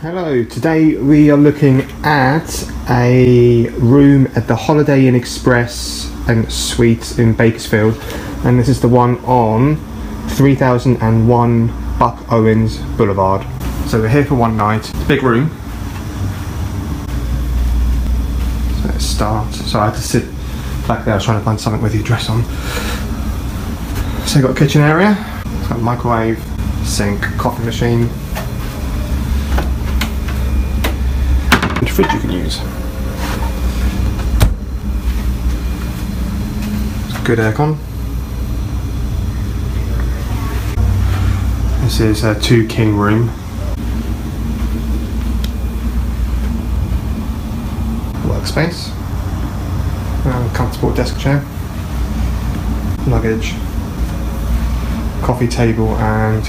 Hello, today we are looking at a room at the Holiday Inn Express and Suites in Bakersfield, and this is the one on 3001 Buck Owens Boulevard. So we're here for one night. It's a big room. So let's start. So I had to sit back there, I was trying to find something with your dress on. So we've got a kitchen area, it's got a microwave, sink, coffee machine, fridge you can use. Good aircon. This is a two-king room. Workspace. Comfortable desk chair. Luggage. Coffee table and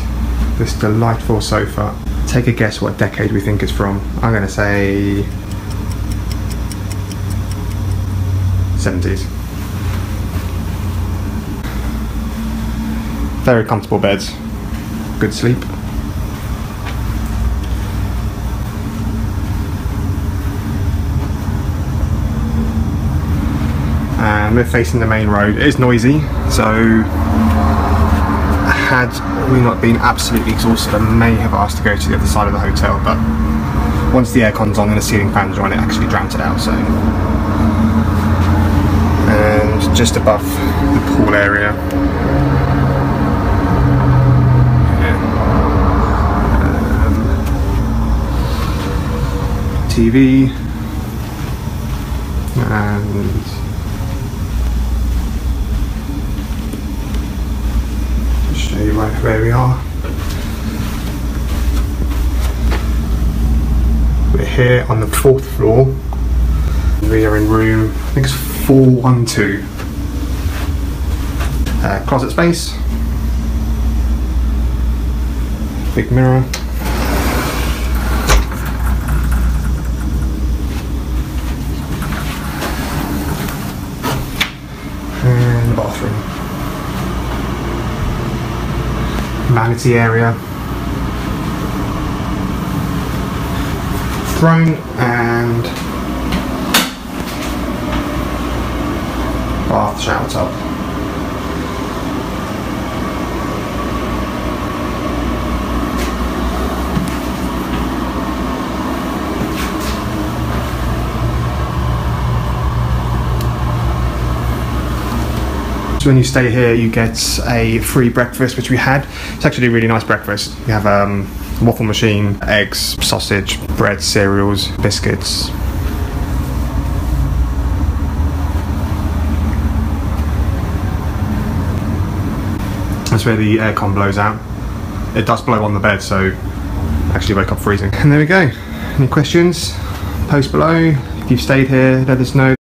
this delightful sofa. Take a guess what decade we think it's from. I'm going to say 70s. Very comfortable beds. Good sleep. And we're facing the main road. It is noisy, so had we not been absolutely exhausted, I may have asked to go to the other side of the hotel, but once the aircon's on and the ceiling fans are on, it actually drowns it out. So, and just above the pool area, TV and right where we are. We're here on the 4th floor. We are in room, I think it's 412. Closet space. Big mirror. And the bathroom. Vanity area, throne and bath shower tub. So when you stay here you get a free breakfast, which we had. It's actually a really nice breakfast. You have a waffle machine, eggs, sausage, bread, cereals, biscuits. That's where the aircon blows out. It does blow on the bed, so I actually wake up freezing. And there we go. Any questions? Post below. If you've stayed here, let us know.